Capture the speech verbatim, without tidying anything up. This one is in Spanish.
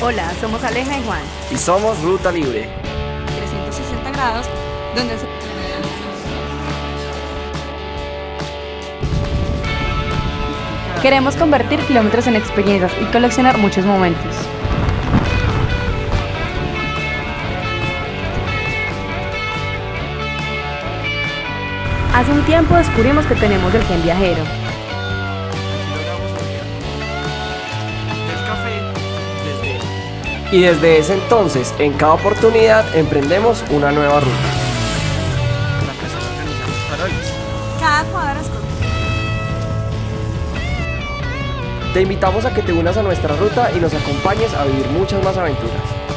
Hola, somos Aleja y Juan. Y somos Ruta Libre. trescientos sesenta grados, donde... Queremos convertir kilómetros en experiencias y coleccionar muchos momentos. Hace un tiempo descubrimos que tenemos el gen viajero. Y desde ese entonces, en cada oportunidad, emprendemos una nueva ruta. Cada cuadro es corto. Te invitamos a que te unas a nuestra ruta y nos acompañes a vivir muchas más aventuras.